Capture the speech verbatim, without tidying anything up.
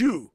you